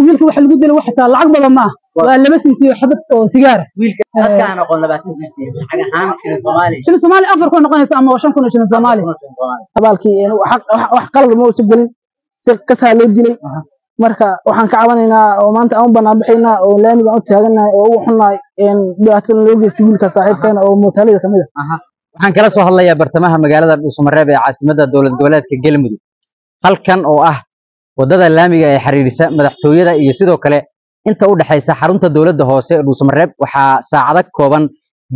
ويلك واحد لو دلو وحتى لacag badan ma waa laba sintii xabad oo sigaar wiilka hadkaan noqon 20 sintii lacag ahaan shilin Soomaali afar ku noqonaysa ama 5 kun shilin Soomaali habaalkii wax qalad ma soo galin si ka saameey dilay marka waxaan ka cabanaynaa oo maanta aan banaan bixinaa oo laamiga u taaganahay oo ugu xunaay in dhaatin loo geeyay wiilka saaxiibkeena oo mootalada kamid ah waxaan kala soo hadlayaa bartamaha magaalada Dhusamareb ee caasimadda dawlad goboleedka Galmudug halkan oo ah wadada laamiga ee xariirisa madaxtooyada iyo sidoo kale inta u dhaxaysa xarunta dawladda hoose ee Dhusamareb waxa saacad kooban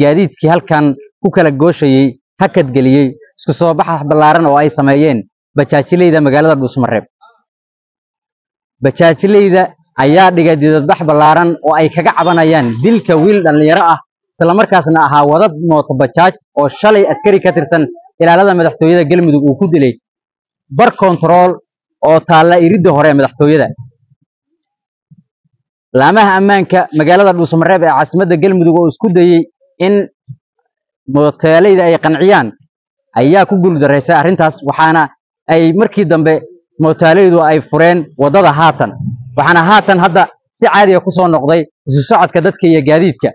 gaadiidkii halkan ku kala gooshayay hakad galiyay isku soo baxa balaaran oo ay sameeyeen bajaajilayda magaalada Dhusamareb bajaajilayda ayaa dhigay didad bax balaaran oo ay kaga cabanayaan dilka wiil dhalinyaro ah isla markaasna ahaa wadad mooto bajaaj oo shalay askari ka tirsan ilaalada madaxtooyada Galmudug uu ku dilay bar control oo taala irid hore madaxtooyada laamaha ammaanka magaalada Dhusamareb ee caasimadda Galmudug oo isku dayay in mooteelayda ay qanciyaan ayaa ku guuldareysay arintaas waxaana ay markii dambe mooteelaydu ay fureen wadada haatan waxaana haatan hadda si caadi ah ku soo noqday isu socodka dadka iyo gaadiidka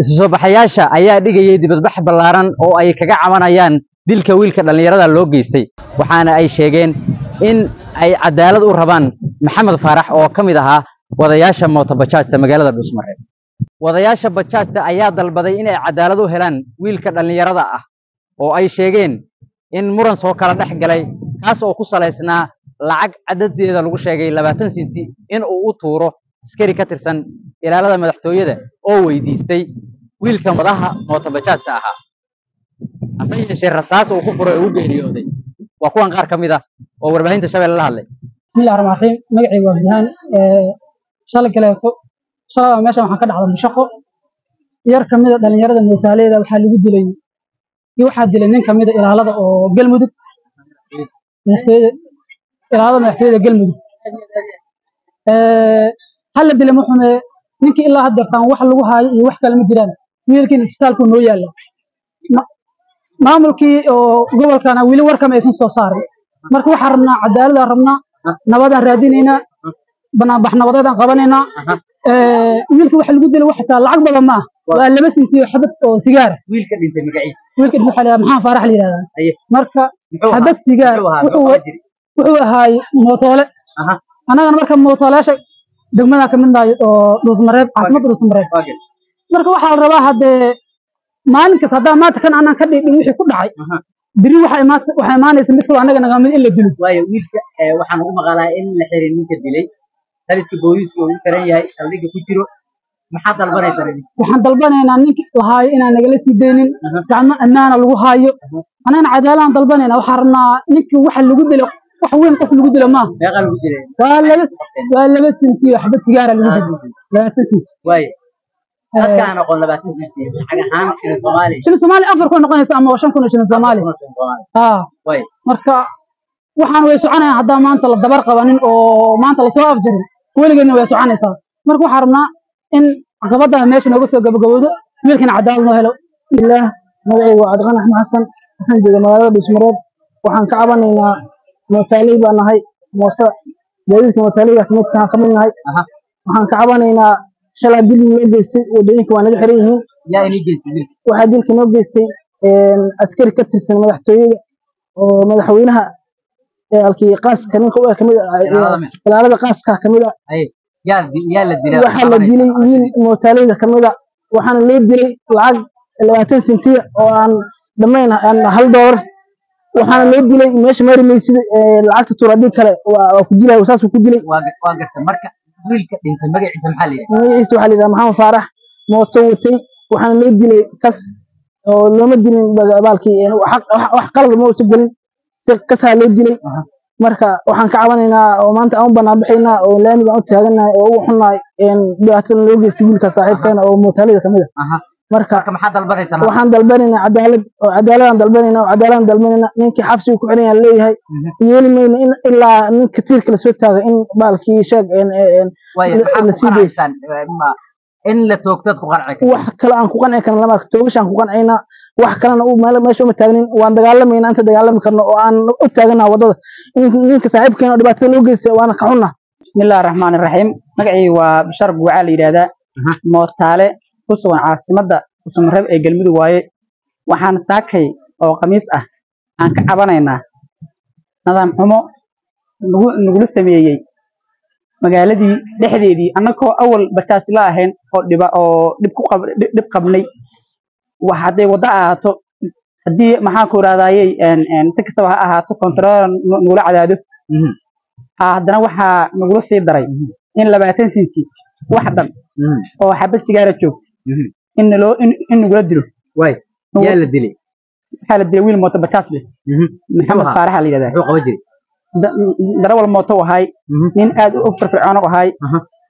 isu soo baxayaasha ayaa dhigayay dibadbax ballaaran oo ay kaga cabanayaan dilka wiilka dhalinyarada loo geystay waxaana ay sheegeen in ay cadaalad u rabaan maxamed farax oo kamid ahaa wadayaasha mooto bajaajta magaalada Dhusamareb wadayaasha bajaajta ayaa dalbaday in ay cadaalad u helaan wiilka dhalinyarada ah oo ay sheegeen in muran soo kala dhex galay kaas oo ku saleysnaa lacag cadadeeda lagu sheegay 20 senti in uu u tuuro askari ka tirsan ilaalada madaxtooyada oo weydiistay wiilka madaxa mooto bajaajta ahaa أصلاً شيء رصاص وكفر وجهني هذا، وأكون قارك مذا، ووربعين تشابه الله عليه. بسم الله الرحمن الرحيم، مقعي وجهان، شال كلامته، شال ماشى محقد على المشقة، يركم مذا دلني يرد إن تالي ده الحال يجود لي، يوحد لنين كم مذا إلى هذا قل مدة، إلى هذا نحتاج قل مدة. هل بدل محمد نك إلا هذا كان واحد لوها يوحك المجران، ويمكن إستقبال كون رجال. maamulkii oo gobolkana wili warka ma aysan soo saarin marka waxa rabnaa cadaalad rabnaa nabadda raadinayna bana baxnawadan qabanayna wiilka wax lagu dilay waxta lacag badan ma waa laba sintii xabad oo sigaar wiilka dhintay magaciisa wiilka wuxuu xalaa maxaa farax leeyahay marka xabad sigaar wuxuu ahaay mootoole anagana marka mootoolaasha degmada ka mid ah oo Dhusamareb caasimada Dhusamareb marka waxa rabaa hadee مالك هذا ما تكن أنا كذي نروح كل عاي دري وحمانة سميت كل أنا كنا قامين إلا دلوا ويا ويلك وحنقول مقالة إلا حريني كدلي تريس كبويس كوين كرين يا خليك كتيرو محط البنا يسرني محط البنا أنا نك لهاي أنا نجلس يدينين كأن أنا لهاي أنا عدالة عن البنا أنا وحرنا نك وح اللي قدله وحوين قف اللي قدله ما يا قلب قدله ولا بس نسي حبة سيجارة اللي قدله لا تنسي ويا hadkaan noqon 20 senti lacag ahaan shilin Soomaali afar ku noqonaysa ama 5 kun shilin Soomaali way marka waxaan way soconayna hadda maanta la dabar qabanin oo maanta la soo afjirin waligeena way soconaysa marka waxa rabnaa in qabadda meesha nooga soo gabagaboodo wiilkan cadaalad loo helo ilaa magacaygu Adqan Axmed Xasan waxaan joogaa magaalada Dhusamareb waxaan ka cabanaynaa mootaaliib aan ahay mooto dadka mootaaliib ka mid tahay waxaan ka cabanaynaa شلا ديل نوجستي ودينك وانا الحريم يا إني جستي واحد ديلك نوجستي أذكر كتير سنة مدحتوي ومدحوينها الكي قاس كان يكون كمل العرب قاس كمل أي يا الديل وحنا الديل مين متالين كمل وحنا اللي بديل العقد اللي هتنسنتي وعن دمين عن هالدور وحنا اللي بديل مش مرمي العقد تراديك كله وكديله وساس وكديله واقف مركز ويلك انت مغيسه محلي محمد فارح موتوتي waxaan la dilay kas oo lama dilin baalkii wax qalad ma soo galin si kas ha la dilay marka waxaan ka cabanaynaa oo maanta aan banaan bixinaa oo laamiga u taaganahay oo ugu xunaay in dhaatin loo geeyay wiilka saaxiibkeena oo mootalada kamid ah marka maxaa dalbanaysaa waxaan dalbanaynaa cadaalad oo cadaalad dalbanaynaa ninkii xabsiga ku xirnaa leeyahay yeelmayna in ilaa nin katiir kala soo taaga in baalkii sheeg in nasiibeysan in la toogtad ku qanci wax kale aan ku qanci karnaa lama toobashan ku qancina وحكرنا وما ما شو متاجرين وأنا دجال من أنت دجال من كنا وأنا أتاجرنا وضد إن كسائب كنا دبعت لوجس وأنا كحنا بسم الله الرحمن الرحيم نقعي وبشر وعلي هذا مرتاله خصوصا عاصمة ده خصوصا رب الجلمد واي وحن ساكي أو قميص عنك أبنائنا نظام حمو نقول السمية مقالة دي لحدي دي أنا كو أول بتشاش لاهن أو دبا أو دبقبني وحدي وضعته دي محاكو راداي إن تكسبها أهاتو كنترول نقول عدده أحدنا وح نقول سيدري إن لبعتين سنتي واحدا أو حبة سيجارة شوف إن لو إن نقول دلو واي يلا دلي حال الدلوي الموت بتشاش له محمد فارح اللي جدا دراول الموت وهاي إن أد أفر في عنا وهاي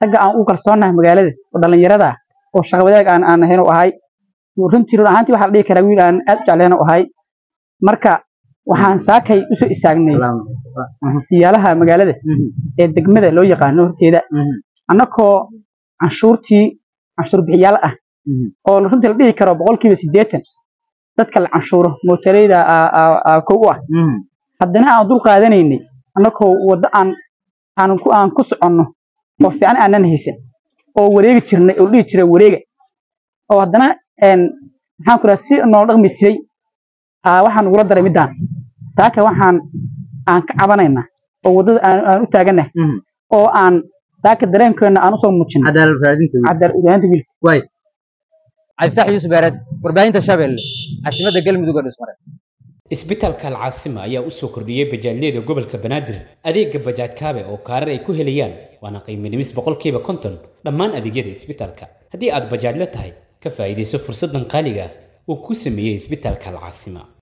تجا عن أوكر صنع مقالة وضلني يردا والشغب ذاك عن هنا وهاي ورنتي روح أنتي وحدي كراويل عن أد علينا وهاي مركا وحان ساكي أسوء استغني سيالها مقالة الدقمة لو يقع نور تيدا أنا كو عشورتي عشور بعيالة أو رنتي لدي كرا بقول كيف سديتن تتكلم عشوره موتريدا كوه haddana aan dul qaadanaynay annagoo wada aan ku soconno oo fiican aanan haysan oo wareeg jirnay oo dhig jiray wareega oo haddana maxaan ku raasi noo dhaqmi jiray waxaan ugu daray midaan taaka waxaan aan ka cabanayna oo wadada aan u taaganahay oo aan saaka dareenkeena aan u soo muujin cadaalad raadinta cadaalad wiil way Abdullah Yusuf Barad warbaahinta Shabeell caasimadda Galmudug Dhusamareb isbitaalka alcaasima ayaa u soo kordhiyay bajaajleeda gobolka Banaadir adeega bajaaj kaabe oo kaarar ay ku helayaan waana qiimo dhimis 100% dhammaan adeegyada isbitaalka hadii aad bajaaj la tahay ka faa'iideyso fursadan qaaliga oo ku sameeyay isbitaalka alcaasima